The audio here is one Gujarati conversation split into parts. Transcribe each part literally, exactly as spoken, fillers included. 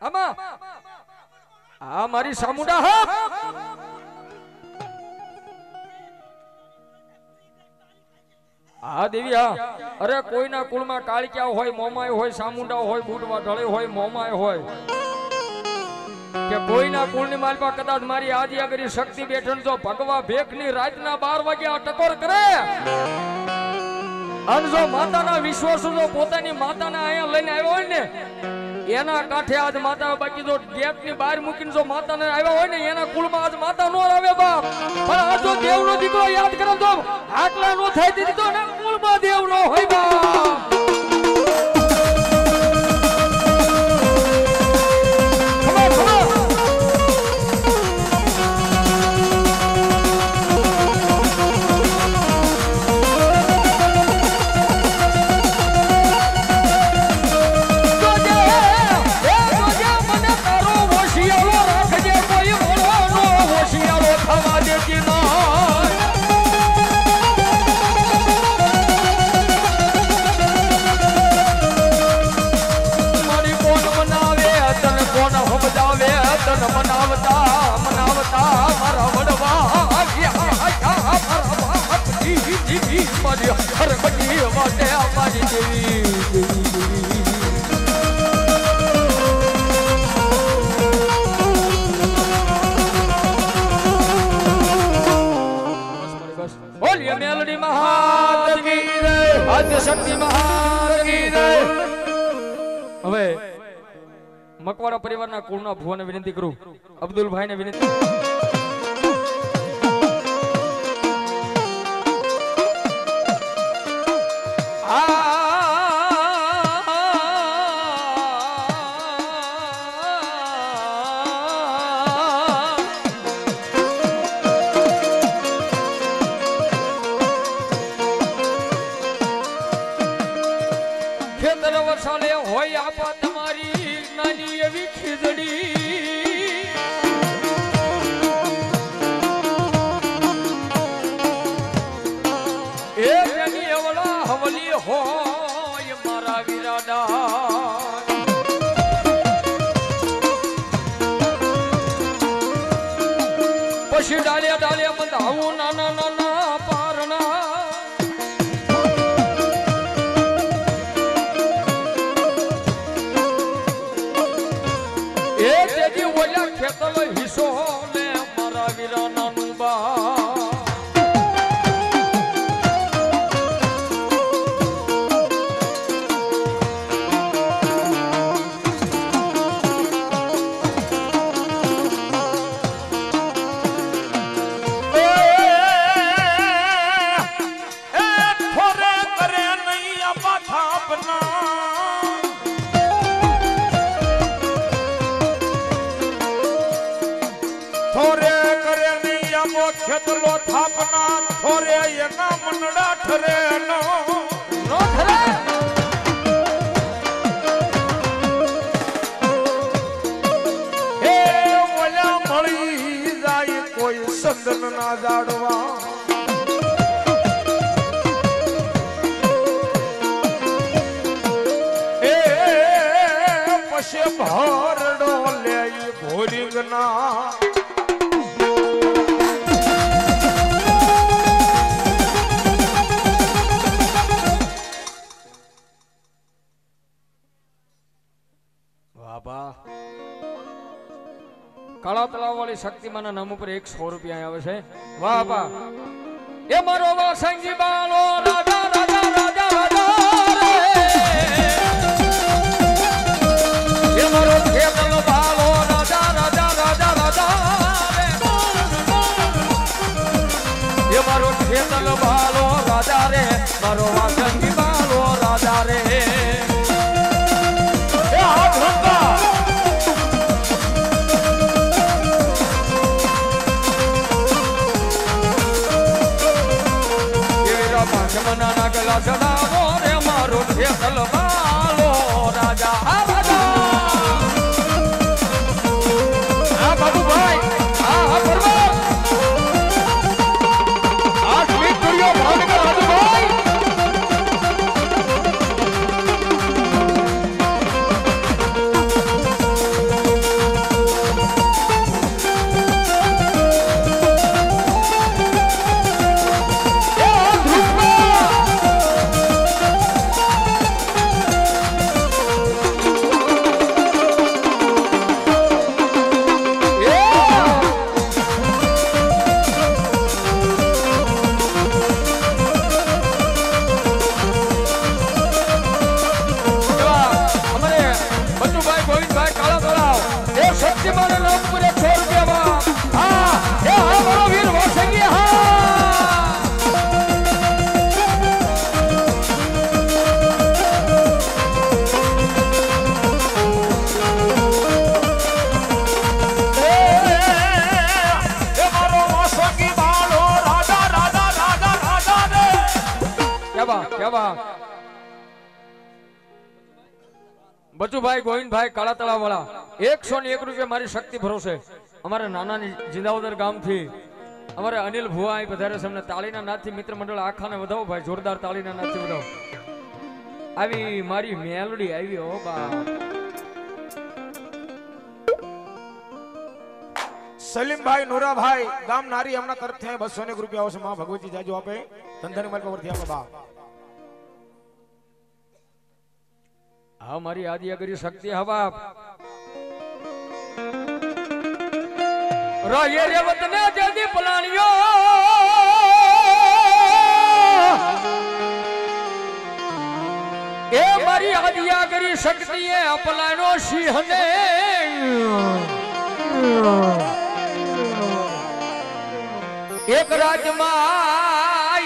આમાં આ મારી સામુંડા હો આ દેવી આ અરે કોઈના કુળમાં કાળક્યા હોય મોમાય હોય સામુંડા હોય બૂટવા ઢળે હોય મોમાય હોય કે કોઈના કુળની માલપા કદાચ મારી આજી આગરી શક્તિ બેઠણ જો ભગવા ભેખની રાતના બાર વાગ્યા ટકોર કરે અને જો માતાના વિશ્વાસ જો પોતાની માતાના અહીંયા લઈને આવ્યો હોય ને એના કાંઠે આજ માતા બાકી જો ગેટની બહાર મૂકીને જો માતાને આવ્યા હોય ને એના કુળમાં આજ માતા નો આવે બાપ પણ આ જો દેવનો દીકરો યાદ કરો તો આટલા નો થઈ દીધો ને કુળમાં દેવ નો હોય બાપ हर बड़ी वाटे हमारी देवी देवी देवी बोलिए मेलडी महाराज की जय आद्य शक्ति महाराज की जय। હવે મકવાણા પરિવારના કુળના ભુવાને વિનંતી કરું, અબ્દુલભાઈને વિનંતી શક્તિમાના નામ ઉપર એકસો રૂપિયા આવે છે. વાહ વાહ એ મારો વાસંગી બાલો રાજા રાજા રાજા રાજા રે એ મારો ખેતલો બાલો રાજા રાજા રાજા રાજા એ મારો ખેતલો બાલો રાજા રે મારો વાસંગી બાલો રાજા રે એ હાથ રંગા ગલા જડાવો રે મારો ખેતલ વાલો રાજા આ રાજા આ બાબુભાઈ આ હા પરમાર આ સ્મિત કર્યો ભાવનગર હાજુભાઈ પિન્ટુભાઈ ગોવિંદભાઈ કાળાતળા વાળા એકસો ને એક રૂપિયા મારી શક્તિ ભરોસે અમારા નાના જિંદાવદર ગામથી અમારે અનિલ ભુવા પધારે છે. અમને તાળીના નાદથી મિત્ર મંડળ આખાને વધાવો ભાઈ, જોરદાર તાળીના નાદથી વધાવો. આવી મારી મેલડી આવી હો બા. સલીમભાઈ નોરાભાઈ ગામ નારી એમના તરફથી બસો ને એક રૂપિયા આવશે. માં ભગવતી જાજો આપે ધંધાની માલ પરથી આપો બા. હા મારી આદિ અગરી શક્તિ હવા રહીએ રે વતને જદી પલાણ્યો એ મારી આદિ અગરી શક્તિએ અપલાણો સિંહને એક રાજમાં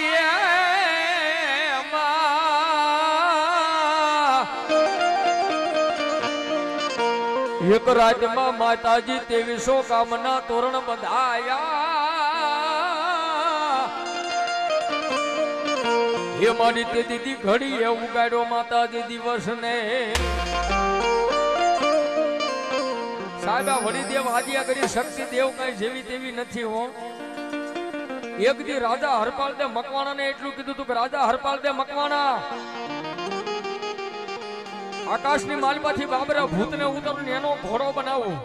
એક રાજમાં માતાજી તેવીસો કામના તોરણ બંધાયા. હે મારી તે દીદી ઘડી એ ઉગાડ્યો માતાજી દિવસ ને સાહેબા વળી દેવ હાજિયા કરી શક્તિ દેવ કઈ જેવી તેવી નથી હો. એક દી રાજા હરપાલ દે મકવાણા ને એટલું કીધું તું કે રાજા હરપાલ દે મકવાણા આકાશની માલમાંથી બાબરા ભૂતને ઉતરું એનો ઘોડો બનાવું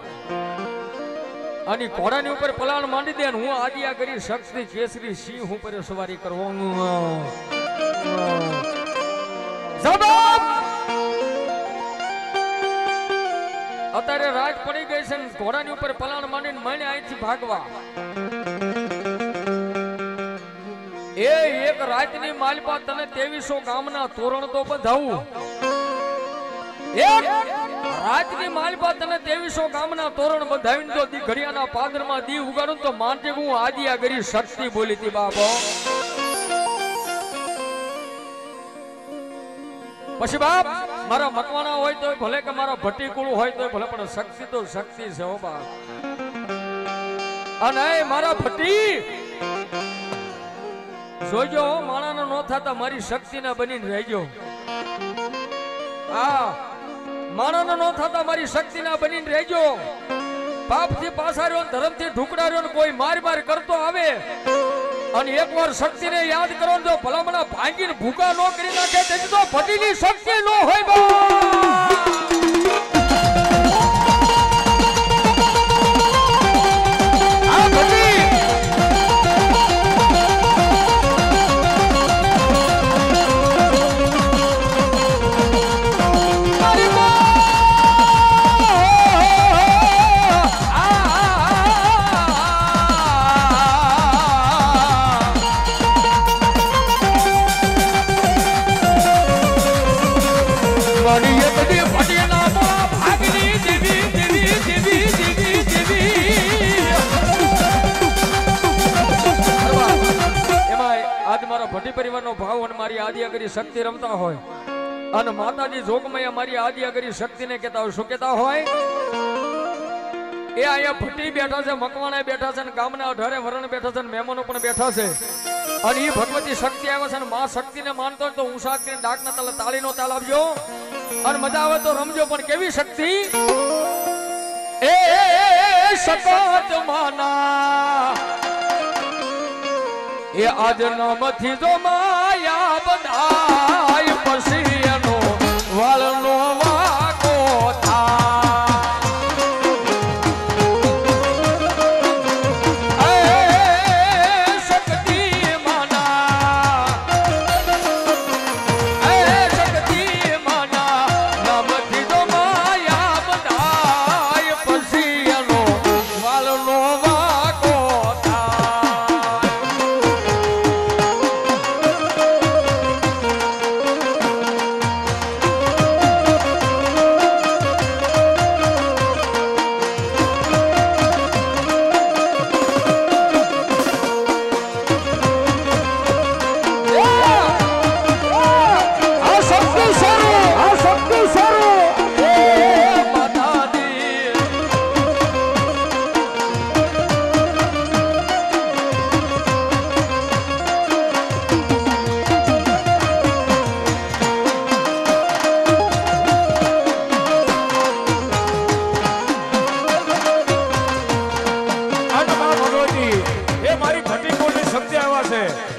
અને ઘોડાની ઉપર પલાણ માંડી દે હું આદિયા કરી શક્તિ કેસરી સિંહ ઉપર સવારી કરવાનું. અત્યારે રાત પડી ગઈ છે ને ઘોડાની ઉપર પલાણ માંડીને મને અહીંથી ભાગવા. એ એક રાતની માલપા તને ત્રેવીસો ગામના તોરણ તો બંધાવું. રાજની માલપા તને ત્રેવીસો ગામના તોરણ બંધાવીને તો દી ઘડિયાના પાદરમાં દી ઉગાડું તો માનજે હું આદિ અગરી શક્તિ બોલી હતી બાપો. પછી બાપ મારા મકવાણા હોય તો ભલે કે મારા ભટ્ટીકુળ હોય તો ભલે પણ શક્તિ તો શક્તિ છે હો બાપ. અને મારા ભટ્ટી જોજો માણાનો નો થતા મારી શક્તિ ના બનીને રહેજો. હા માણસ નો થતા મારી શક્તિ ના બનીને રહેજો. પાપ થી પાસાર્યો ધર્મ થી ઢુકડાર્યો કોઈ માર માર કરતો આવે અને એક વાર શક્તિ ને યાદ કરો જો ભલામણા ભાંગીને ભૂકા નો કરી નાખે તેથી તો ભટી ની શક્તિ નો હોય બા. ભટ્ટી પરિવારનો ભાવ અને મારી આદિ અગરી શક્તિ રમતા હોય અને માતાજી જોગમય મારી આદિ અગરી શક્તિને કહેતા હોય શું કહેતા હોય એ આયા ભટ્ટી બેઠા છે, મકવાણા બેઠા છે ને ગામના અઢારે વરણ બેઠા છે ને મહેમાનો પણ બેઠા છે અને એ ભગવતી શક્તિ આવે છે ને માં શક્તિને માનતો હોય તો ઉષાદ કરીને ડાકના તાલે તાળીનો તાલ આપજો અને મજા આવે તો રમજો. પણ કેવી શક્તિ એ શકત માના એ આજ નામથી જો માયા બધાય પછી એનો વાળનો વાકો થાય. એ શક્તિ માના એ શક્તિ માના નામથી જો માયા બધાય પછી એનો વાળનો વાકો થાય. છે।